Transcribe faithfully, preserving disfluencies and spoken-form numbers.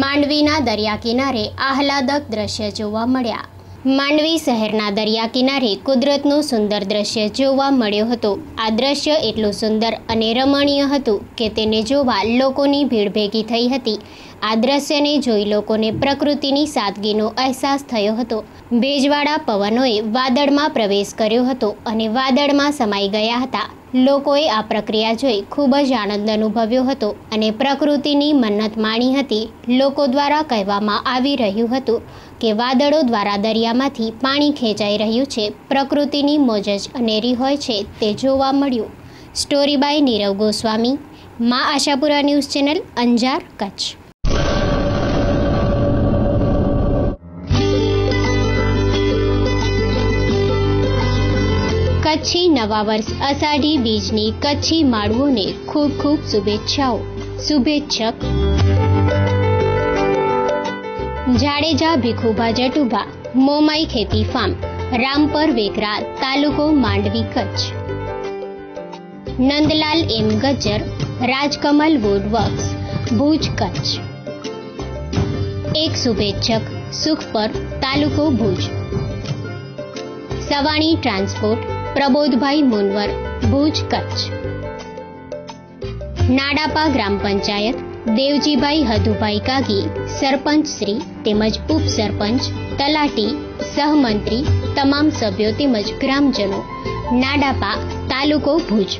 માંડવીના દરિયા કિનારે આહલાદક દ્રશ્ય જોવા મળ્યા। માંડવી શહેરના દરિયા કિનારે કુદરતનું સુંદર દ્રશ્ય જોવા મળ્યું હતું। આ દ્રશ્ય એટલું સુંદર અને રમણીય હતું કે તેને જોવા લોકોની ભીડ ભેગી થઈ હતી। આ દ્રશ્યને જોઈ લોકોને પ્રકૃતિની સાદગીનો અહેસાસ થયો હતો। ભેજવાળા પવનોએ વાદળમાં પ્રવેશ કર્યો હતો અને વાદળમાં સમાઈ ગયા હતા। લોકોએ આ પ્રક્રિયા જોઈ ખૂબ જ આનંદ અનુભવ્યો હતો અને પ્રકૃતિની મન્નત માણી હતી। લોકો દ્વારા કહેવામાં આવી રહ્યું હતું કે વાદળો દ્વારા દરિયામાંથી પાણી ખેંચાઈ રહ્યું છે, પ્રકૃતિની મોજ જ અનેરી હોય છે તે જોવા મળ્યું। Story by Nirav Goswami, Maa Ashapura news channel, Anjar, Kutch. Kutchi नवा वर्ष आषाढ़ी बीजनी कच्छी माड़वों ने खूब खूब शुभेच्छाओं। शुभेच्छक जाडेजा भीखुभा जटुभा, मोमाई खेती फार्म, रामपर वेकरा, तालुको मांडवी, कच्छ। Nandlal M Gajjar, Rajkamal woodworks, Bhuj, Kutch. एक शुभेच्छक सुखपर, तालुको भूज। सवाणी ट्रांसपोर्ट, प्रबोधभाई मुनवर, भूज, कच्छ। नाडापा ग्राम पंचायत, देवजीभाई हदुभाई कागी, सरपंच श्री तेमज उपसरपंच, तलाटी, सहमंत्री, तमाम सभ्यों तेमज ग्रामजनों, नाडापा, तालुको भूज।